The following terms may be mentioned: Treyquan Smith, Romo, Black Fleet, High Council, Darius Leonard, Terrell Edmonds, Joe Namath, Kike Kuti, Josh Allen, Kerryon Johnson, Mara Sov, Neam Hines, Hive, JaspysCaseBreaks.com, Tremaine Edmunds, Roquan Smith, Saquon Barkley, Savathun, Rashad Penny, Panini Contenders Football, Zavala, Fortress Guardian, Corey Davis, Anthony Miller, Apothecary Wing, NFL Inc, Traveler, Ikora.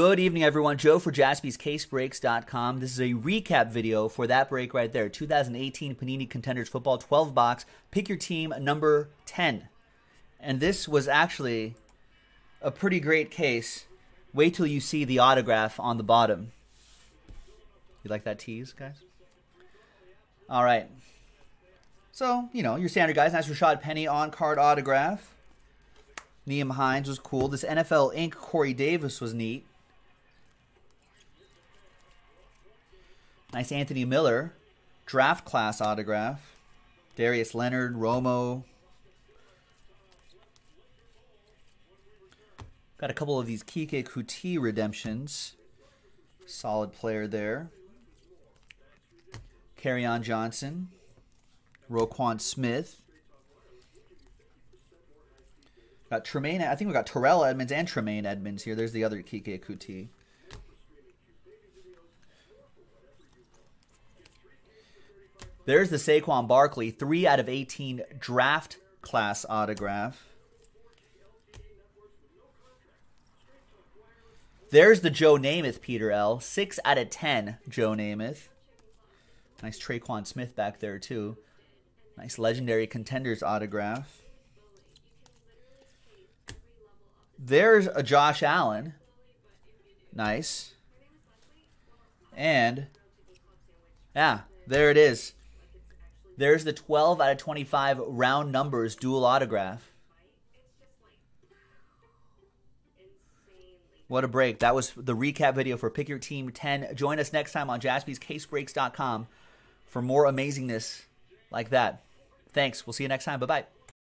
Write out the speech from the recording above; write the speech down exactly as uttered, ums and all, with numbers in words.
Good evening, everyone. Joe for Jaspys Case Breaks dot com. This is a recap video for that break right there. two thousand eighteen Panini Contenders Football twelve box. Pick your team number ten. And this was actually a pretty great case. Wait till you see the autograph on the bottom. You like that tease, guys? All right. So, you know, your standard guys. Nice Rashad Penny on-card autograph. Neam Hines was cool. This N F L Incorporated. Corey Davis was neat. Nice Anthony Miller. Draft class autograph. Darius Leonard, Romo. Got a couple of these Kike Kuti redemptions. Solid player there. Kerryon Johnson. Roquan Smith. Got Tremaine, I think we got Terrell Edmonds and Tremaine Edmunds here. There's the other Kike Kuti. There's the Saquon Barkley, three out of eighteen draft class autograph. There's the Joe Namath, Peter L. six out of ten Joe Namath. Nice Treyquan Smith back there, too. Nice legendary contenders autograph. There's a Josh Allen. Nice. And, yeah, there it is. There's the twelve out of twenty-five round numbers dual autograph. What a break. That was the recap video for Pick Your Team ten. Join us next time on Jaspys Case Breaks dot com for more amazingness like that. Thanks. We'll see you next time. Bye-bye.